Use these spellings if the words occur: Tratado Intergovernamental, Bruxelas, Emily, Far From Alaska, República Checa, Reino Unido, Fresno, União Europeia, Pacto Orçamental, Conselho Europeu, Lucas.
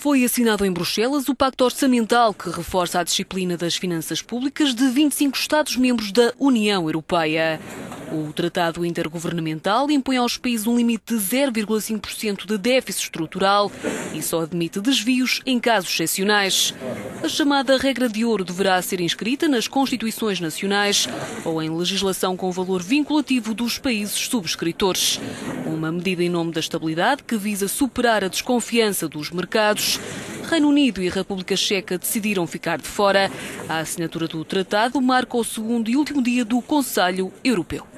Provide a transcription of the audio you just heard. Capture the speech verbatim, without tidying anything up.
foi assinado em Bruxelas o Pacto Orçamental, que reforça a disciplina das finanças públicas de vinte e cinco Estados-membros da União Europeia. O Tratado Intergovernamental impõe aos países um limite de zero vírgula cinco por cento de déficit estrutural e só admite desvios em casos excepcionais. A chamada regra de ouro deverá ser inscrita nas Constituições nacionais ou em legislação com valor vinculativo dos países subscritores. Uma medida em nome da estabilidade que visa superar a desconfiança dos mercados. Reino Unido e a República Checa decidiram ficar de fora. A assinatura do tratado marca o segundo e último dia do Conselho Europeu.